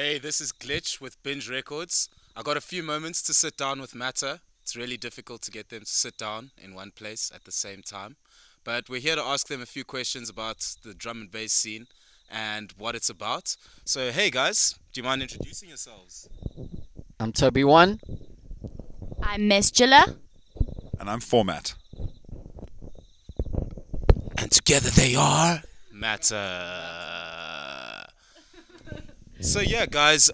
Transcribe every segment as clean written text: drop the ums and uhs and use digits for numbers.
Hey, this is Glitch with Binge Records. I got a few moments to sit down with Matter. It's really difficult to get them to sit down in one place at the same time. But we're here to ask them a few questions about the drum and bass scene and what it's about. So, hey guys, do you mind introducing yourselves? I'm Toby One. I'm Mesjella. And I'm Format. And together they are Matter. So yeah, guys,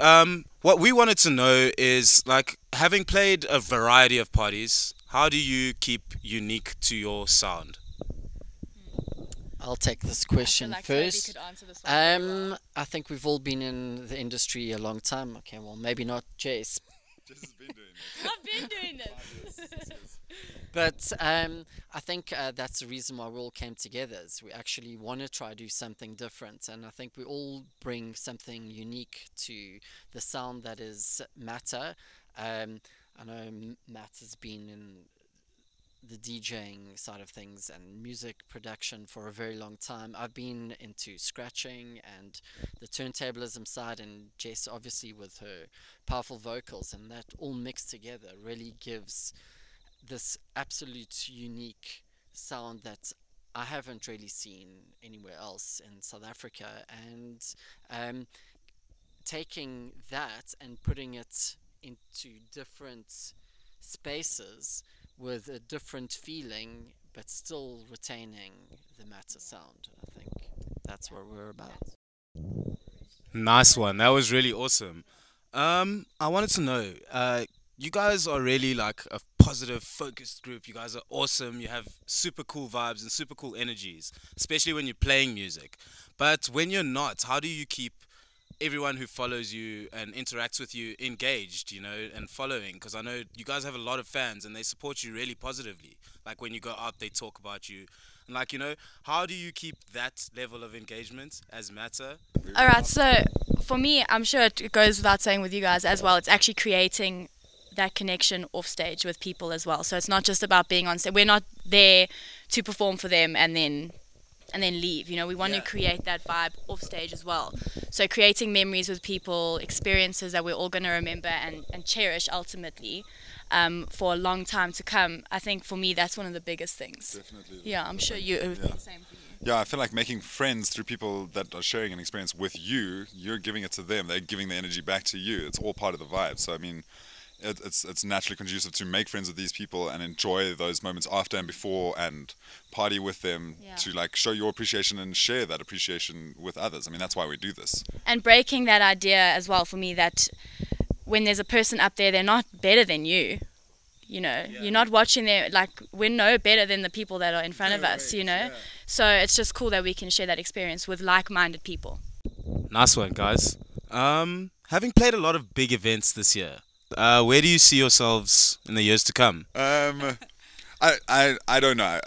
what we wanted to know is, like, having played a variety of parties, how do you keep unique to your sound? I'll take this question first. Could answer this one. I think we've all been in the industry a long time. Okay, well, maybe not Jace. Jace has been doing this. I've been doing this. But I think that's the reason why we all came together, is we actually want to try to do something different. And I think we all bring something unique to the sound that is Matter. I know Matt has been in the DJing side of things and music production for a very long time. I've been into scratching and the turntablism side, and Jess obviously with her powerful vocals, and that all mixed together really gives this absolute unique sound that I haven't really seen anywhere else in South Africa. And taking that and putting it into different spaces with a different feeling, but still retaining the Matter sound. I think that's what we're about. Nice one. That was really awesome. I wanted to know, you guys are really like a positive, focused group. You guys are awesome. You have super cool vibes and super cool energies, especially when you're playing music. But when you're not, how do you keep everyone who follows you and interacts with you engaged, you know, and following? Because I know you guys have a lot of fans and they support you really positively. Like when you go out, they talk about you. And, like, you know, how do you keep that level of engagement as Matter? All right, so for me, I'm sure it goes without saying with you guys as well, it's actually creating that connection off stage with people as well. So it's not just about being on stage. We're not there to perform for them and then leave, you know. We want to create that vibe off stage as well. So creating memories with people, experiences that we're all going to remember and cherish ultimately for a long time to come. I think for me, that's one of the biggest things. Definitely. Yeah, I'm sure you would be the same for you. Yeah, I feel like making friends through people that are sharing an experience with you, you're giving it to them, they're giving the energy back to you. It's all part of the vibe. So, I mean, it's naturally conducive to make friends with these people and enjoy those moments after and before and party with them to, like, show your appreciation and share that appreciation with others. I mean, that's why we do this. And breaking that idea as well for me that when there's a person up there, they're not better than you. You know, you're not watching them, like, we're no better than the people that are in front of us, you know. Yeah. So it's just cool that we can share that experience with like-minded people. Nice one, guys. Having played a lot of big events this year, where do you see yourselves in the years to come? I don't know.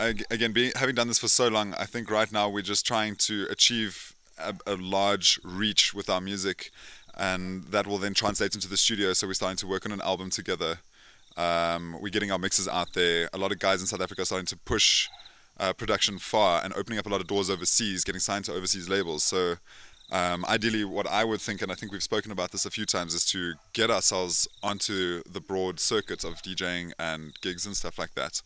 Having done this for so long, I think right now we're just trying to achieve a large reach with our music, and that will then translate into the studio. So we're starting to work on an album together. We're getting our mixes out there. A lot of guys in South Africa are starting to push production far and opening up a lot of doors overseas, getting signed to overseas labels. So ideally, what I would think, and I think we've spoken about this a few times, is to get ourselves onto the broad circuit of DJing and gigs and stuff like that.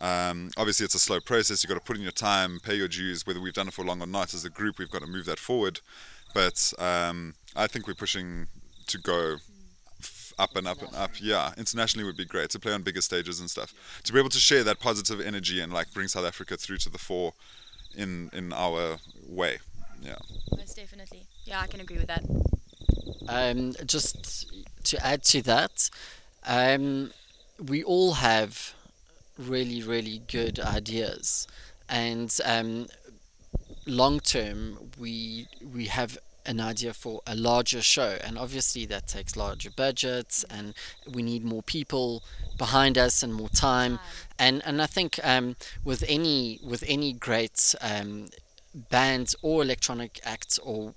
Obviously, it's a slow process. You've got to put in your time, pay your dues. Whether we've done it for long or not, as a group, we've got to move that forward. But I think we're pushing to go up and up and up. Yeah, internationally would be great, to play on bigger stages and stuff. To be able to share that positive energy and, like, bring South Africa through to the fore in our way. Yeah. Most definitely. Yeah, I can agree with that. Just to add to that, we all have really, really good ideas, and long term, we have an idea for a larger show, and obviously that takes larger budgets, and we need more people behind us and more time, and I think with any great bands or electronic acts or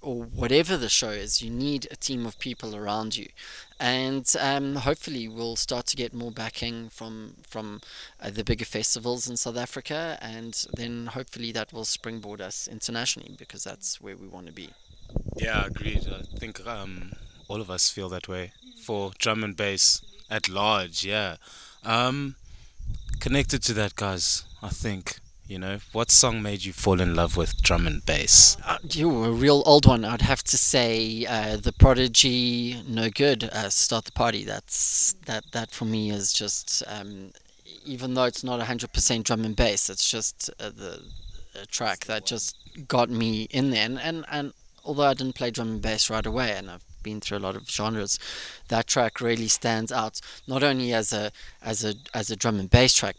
whatever the show is, you need a team of people around you, and hopefully we'll start to get more backing from the bigger festivals in South Africa, and then hopefully that will springboard us internationally, because that's where we want to be. Yeah, agreed. I think all of us feel that way for drum and bass at large. Yeah. Connected to that, guys, I think, what song made you fall in love with drum and bass? A real old one. I'd have to say The Prodigy, No Good, Start the Party. That for me is just, even though it's not 100% drum and bass, it's just a track that just got me in there. And although I didn't play drum and bass right away, and I've been through a lot of genres, that track really stands out, not only as a drum and bass track,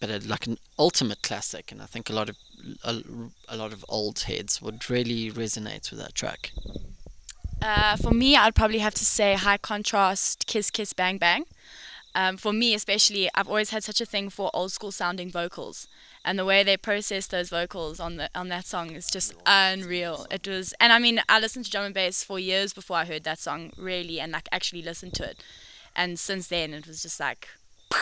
but like an ultimate classic. And I think a lot of old heads would really resonate with that track. For me, I'd probably have to say High Contrast, Kiss Kiss Bang Bang. For me especially, I've always had such a thing for old school sounding vocals, and the way they process those vocals on that song is just unreal. It was, and I mean, I listened to drum and bass for years before I heard that song, really, and like actually listened to it. And since then, it was just like, phew.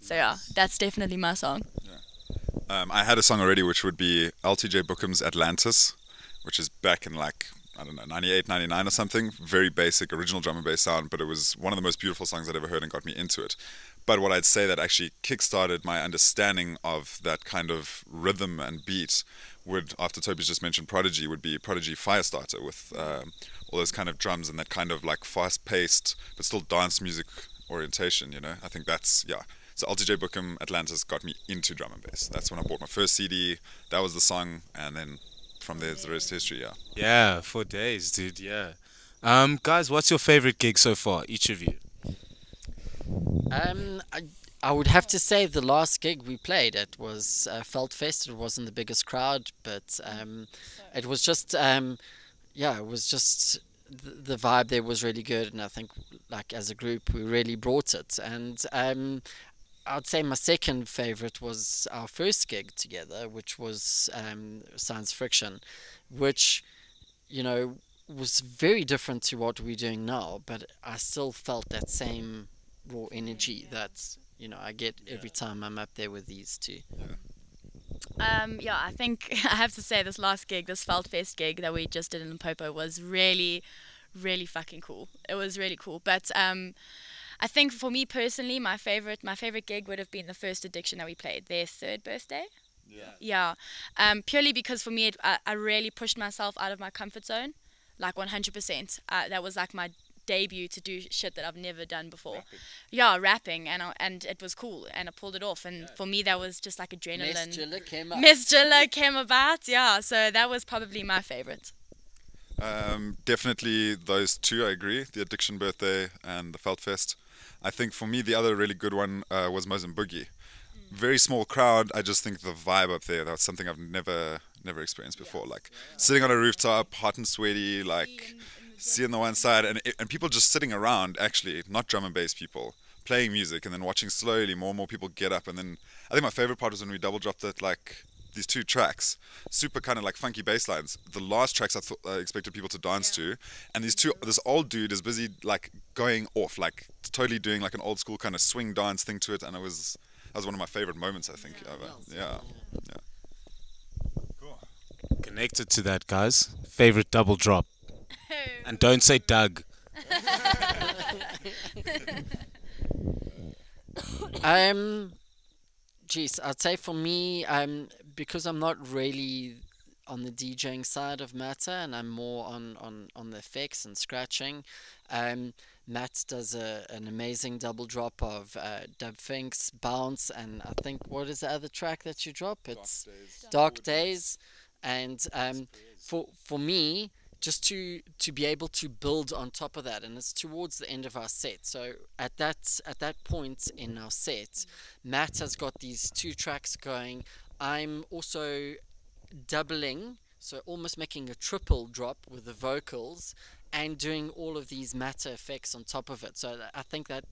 So yeah, that's definitely my song. Yeah. I had a song already, which would be LTJ Bukem's Atlantis, which is back in like, I don't know, 98, 99 or something. Very basic, original drum and bass sound, but it was one of the most beautiful songs I'd ever heard and got me into it. But what I'd say that actually kickstarted my understanding of that kind of rhythm and beat would, after Toby's just mentioned Prodigy, would be Prodigy Firestarter, with all those kind of drums and that kind of like fast-paced, but still dance music orientation, I think that's, yeah. So LTJ Bukem, Atlantis got me into drum and bass. That's when I bought my first CD. That was the song, and then from there, the rest history, yeah. Yeah, 4 days, dude, yeah. Guys, what's your favorite gig so far, each of you? I would have to say the last gig we played, it was Feltfest. It wasn't the biggest crowd, but it was just, yeah, it was just, the vibe there was really good, and I think, like, as a group, we really brought it. And I'd say my second favorite was our first gig together, which was Science Friction, which, was very different to what we're doing now, but I still felt that same raw energy that, I get every time I'm up there with these two. Yeah. Yeah, I think I have to say this last gig, this Feltfest gig that we just did in Limpopo was really, really fucking cool. It was really cool. But I think for me personally, my favorite gig would have been the first Addiction that we played, their third birthday. Yeah. Yeah. Purely because for me, I really pushed myself out of my comfort zone, like 100%. That was like my debut to do shit that I've never done before. Rapping. Yeah, rapping, and it was cool, and I pulled it off, and for me that was just like adrenaline. Mesjella came about, yeah, so that was probably my favorite. Definitely those two, I agree, the Addiction birthday and the Feltfest. I think for me the other really good one was Boogie. Very small crowd, I just think the vibe up there, that's something I've never experienced before, like sitting on a rooftop, hot and sweaty, like see on the one side, and people just sitting around, actually, not drum and bass people, playing music, and then watching slowly more and more people get up. And then I think my favorite part was when we double dropped it, like these two tracks, super kind of like funky bass lines. The last tracks I expected people to dance to, and these two, this old dude is busy like going off, like totally doing like an old school kind of swing dance thing to it, and that was one of my favorite moments, I think, ever. Yeah. Yeah. Cool. Connected to that, guys, favorite double drop. And don't say Doug. Geez, I'd say for me, because I'm not really on the DJing side of Matter, and I'm more on the effects and scratching. Matt does an amazing double drop of Dubfink's Bounce, and I think, what is the other track that you drop? It's Dark Days. And for me, just to be able to build on top of that, and it's towards the end of our set. So at that point in our set, Matt has got these two tracks going. I'm also doubling, so almost making a triple drop with the vocals, and doing all of these Matter effects on top of it. So I think that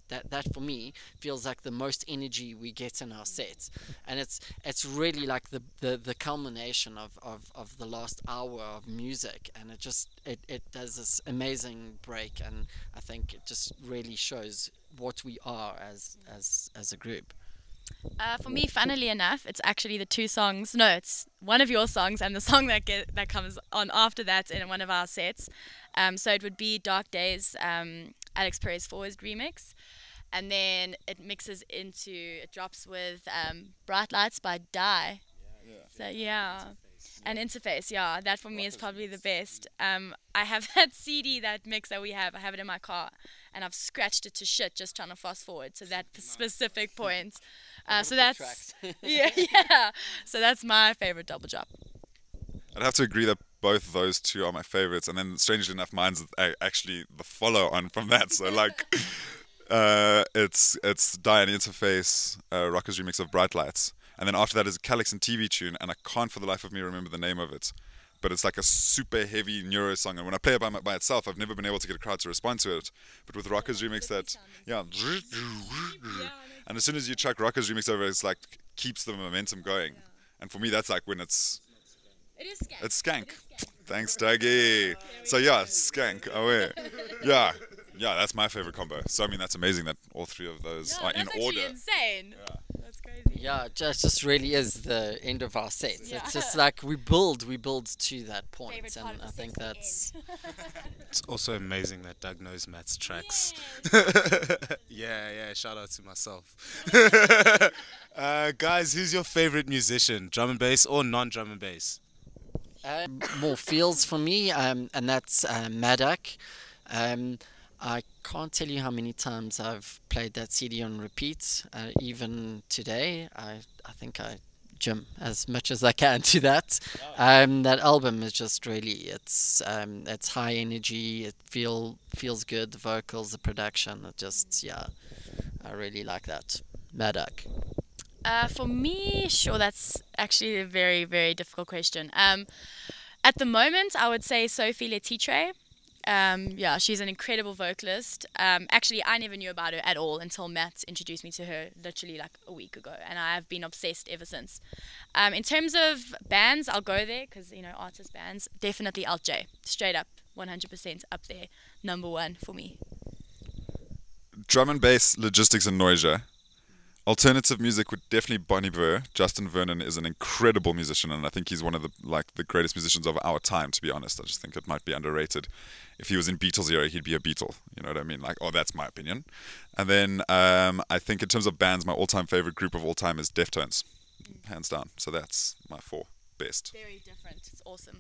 for me feels like the most energy we get in our sets, and it's really like the culmination of the last hour of music, and it does this amazing break, and I think it just really shows what we are as a group. For me, funnily enough, it's actually the two songs. No, it's one of your songs and the song that comes on after that in one of our sets. So it would be Dark Days, Alex Perez Forward remix. And then it mixes into, it drops with Bright Lights by Die. Yeah. So, yeah. And Interface, yeah. That for me is probably the best. I have that CD, that mix that we have. I have it in my car. And I've scratched it to shit just trying to fast forward to that specific point. So that's... yeah. So that's my favorite double drop. I'd have to agree that both of those two are my favorites. And then, strangely enough, mine's actually the follow-on from that. So, like... it's Die and Interface, Rocker's remix of Bright Lights. And then after that is a Calyxan TV tune, and I can't for the life of me remember the name of it. But it's like a super heavy neuro song, and when I play it by itself, I've never been able to get a crowd to respond to it. But with Rocker's remix, that, yeah. And as soon as you chuck Rocker's remix over, it's like, keeps the momentum going. And for me, that's like when it's... It is skank. It's skank. Thanks, Dougie. So yeah, skank. Away. Yeah. Yeah, that's my favorite combo. So, I mean, that's amazing that all three of those are in order. Yeah, that's insane. Yeah. That's crazy. Yeah, it just really is the end of our sets. Yeah. It's just like we build to that point. Favorite and part I think that's... It's also amazing that Doug knows Matt's tracks. Yeah, shout out to myself. Guys, who's your favorite musician? Drum and bass or non-drum and bass? More feels for me, and that's Maddock. I can't tell you how many times I've played that CD on repeat. Even today, I think I jam as much as I can to that. That album is just really, it's high energy. It feels good. The vocals, the production, it just, yeah, I really like that. Maddock. For me, sure, that's actually a very, very difficult question. At the moment, I would say Sophie Letitre. Yeah, she's an incredible vocalist. Actually, I never knew about her at all until Matt introduced me to her literally like a week ago, and I have been obsessed ever since. In terms of bands, I'll go there because, you know, artist bands, definitely Alt J, straight up, 100% up there, number one for me. Drum and bass, Logistics and Noisia. Alternative music would definitely Bon Iver. Justin Vernon is an incredible musician, and I think he's one of the greatest musicians of our time, to be honest. I just think it might be underrated. If he was in Beatles era, he'd be a Beatle. You know what I mean? Like, oh, that's my opinion. And then I think in terms of bands, my all-time favorite group of all time is Deftones, hands down. So that's my four best. Very different. It's awesome.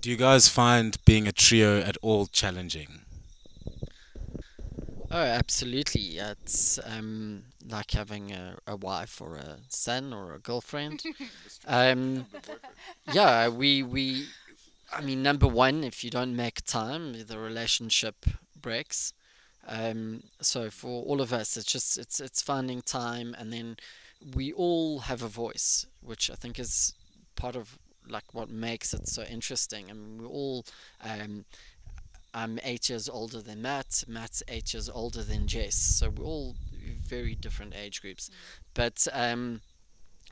Do you guys find being a trio at all challenging? Oh, absolutely. It's like having a wife or a son or a girlfriend. Yeah, we I mean, number one, if you don't make time, the relationship breaks. So for all of us, it's just it's finding time, and then we all have a voice, which I think is part of like what makes it so interesting. I mean, we all I'm 8 years older than Matt. Matt's 8 years older than Jess. So we're all very different age groups. But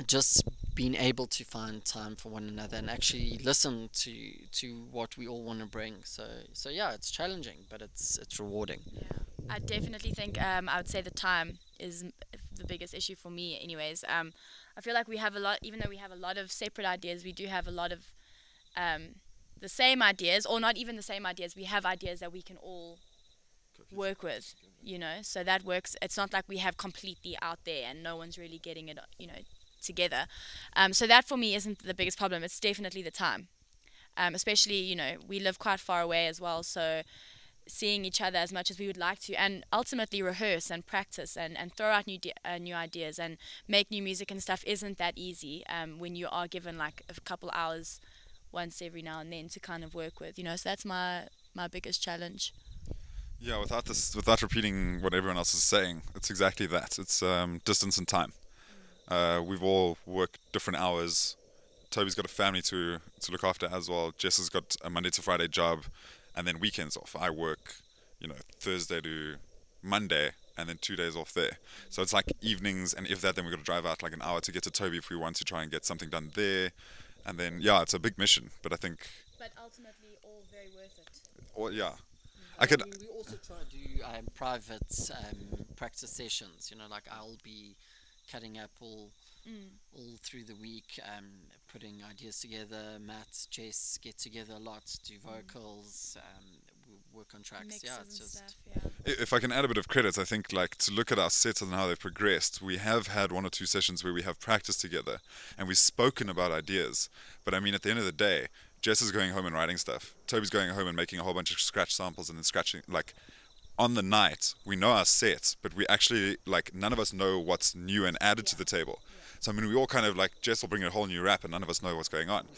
just being able to find time for one another and actually listen to what we all want to bring. So yeah, it's challenging, but it's rewarding. Yeah. I definitely think I would say the time is the biggest issue for me anyways. I feel like we have a lot, even though we have a lot of separate ideas, we do have a lot of... the same ideas, or not even the same ideas, we have ideas that we can all work with, you know, so that works. It's not like we have completely out there and no one's really getting it, you know, together. So that for me isn't the biggest problem. It's definitely the time, especially, you know, we live quite far away as well, so seeing each other as much as we would like to, and ultimately rehearse and practice and throw out new ideas and make new music and stuff isn't that easy when you are given like a couple hours once every now and then to kind of work with, you know. So that's my biggest challenge. Yeah, without repeating what everyone else is saying, it's exactly that. It's distance and time. We've all worked different hours. Toby's got a family to look after as well. Jess has got a Monday to Friday job, and then weekends off. I work, you know, Thursday to Monday, and then 2 days off there. So it's like evenings, and if that, then we've got to drive out like an hour to get to Toby if we want to try and get something done there. And then, yeah, it's a big mission, but I think... But ultimately, all very worth it. Or, yeah, I could. We also try to do private practice sessions. You know, like I'll be cutting up all through the week, putting ideas together. Matt, Jess get together a lot, do vocals, work on tracks. Mix it's just stuff, If I can add a bit of credit, I think like to look at our sets and how they've progressed, we have had one or two sessions where we have practiced together and we've spoken about ideas. But I mean, at the end of the day, Jess is going home and writing stuff. Toby's going home and making a whole bunch of scratch samples and then scratching, like, on the night, we know our sets, but we actually, like, none of us know what's new and added to the table. So, I mean, we all kind of, like, Jess will bring in a whole new rap and none of us know what's going on.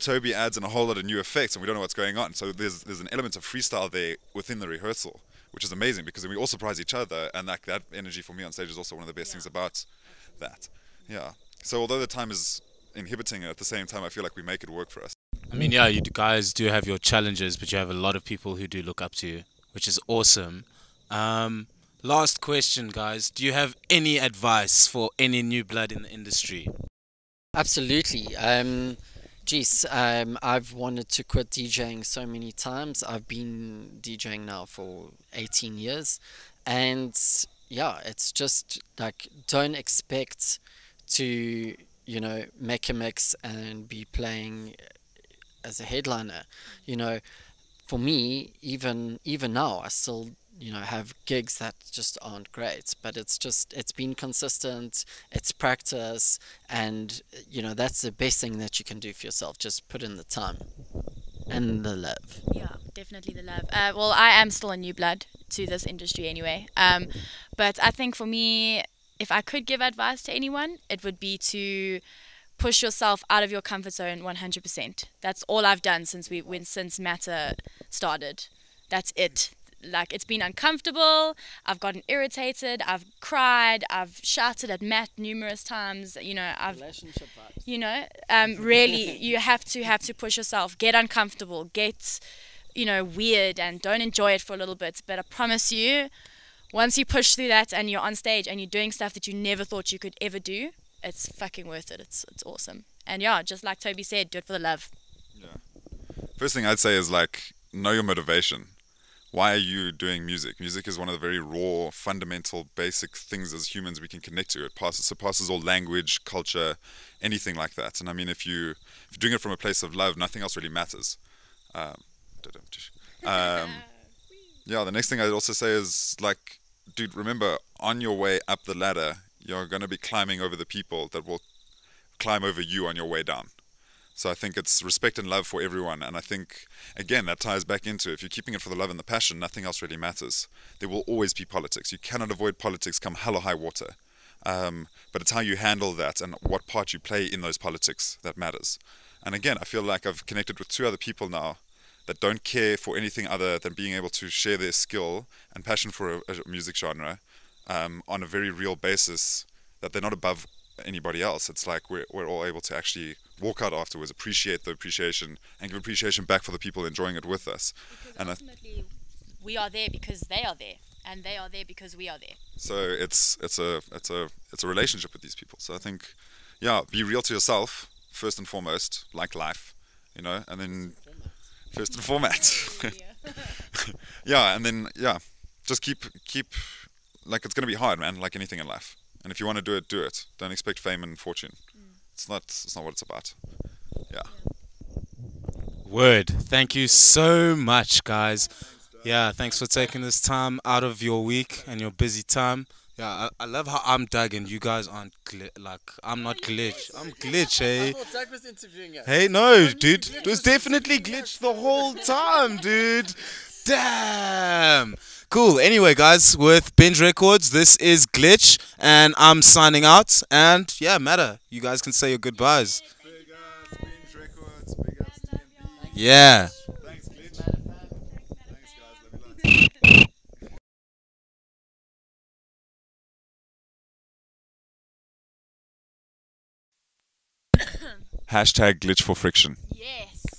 Toby adds in a whole lot of new effects and we don't know what's going on. So there's an element of freestyle there within the rehearsal, which is amazing because then we all surprise each other, and like that energy for me on stage is also one of the best things about that. Yeah. So although the time is inhibiting it, at the same time, I feel like we make it work for us. I mean, yeah, you guys do have your challenges, but you have a lot of people who do look up to you, which is awesome. Last question, guys. Do you have any advice for any new blood in the industry? Absolutely. I've wanted to quit DJing so many times. I've been DJing now for 18 years. And, yeah, it's just, like, don't expect to, you know, make a mix and be playing as a headliner. You know, for me, even now, I still, you know, have gigs that just aren't great, but it's just, it's been consistent, it's practice, and, you know, that's the best thing that you can do for yourself. Just put in the time and the love. Yeah, definitely the love. Well, I am still a new blood to this industry anyway, but I think for me, if I could give advice to anyone, it would be to push yourself out of your comfort zone 100%. That's all I've done since Matter started. That's it. Like, it's been uncomfortable, I've gotten irritated, I've cried, I've shouted at Matt numerous times, you know, really, you have to push yourself, get uncomfortable, get, you know, weird, and don't enjoy it for a little bit. But I promise you, once you push through that and you're on stage and you're doing stuff that you never thought you could ever do, it's fucking worth it. It's awesome. And yeah, just like Toby said, do it for the love. Yeah. First thing I'd say is, like, know your motivation. Why are you doing music? Music is one of the very raw, fundamental, basic things as humans we can connect to. It surpasses all language, culture, anything like that. And I mean, if you're doing it from a place of love, nothing else really matters. Yeah, the next thing I'd also say is, like, dude, remember, on your way up the ladder, you're going to be climbing over the people that will climb over you on your way down. So I think it's respect and love for everyone. And I think, again, that ties back into, if you're keeping it for the love and the passion, nothing else really matters. There will always be politics. You cannot avoid politics come hell or high water. But it's how you handle that and what part you play in those politics that matters. And again, I feel like I've connected with two other people now that don't care for anything other than being able to share their skill and passion for a music genre on a very real basis, that they're not above anybody else. It's like we're all able to actually walk out afterwards, appreciate the appreciation, and give appreciation back for the people enjoying it with us. Because and ultimately, we are there because they are there, and they are there because we are there. So it's a relationship with these people. So I think, yeah, be real to yourself first and foremost, like life, you know, and then first and format. Yeah, and then yeah, just keep like, it's gonna be hard, man, like anything in life. And if you want to do it, do it. Don't expect fame and fortune. It's not what it's about. Yeah. Word. Thank you so much, guys. Yeah, thanks for taking this time out of your week and your busy time. Yeah, I love how I'm Doug and you guys aren't I'm not Glitch. I'm Glitch, eh? I thought Doug was interviewing us. Hey, no, dude. It was definitely Glitch the whole time, dude. Damn. Cool. Anyway, guys, with Binge Records, this is Glitch, and I'm signing out. And yeah, Matter, you guys can say your goodbyes. Big ups, Binge Records. Big ups, TMB. Yeah. Thanks, Glitch. Thanks, guys. Love you lots. #Glitch for Friction. Yes.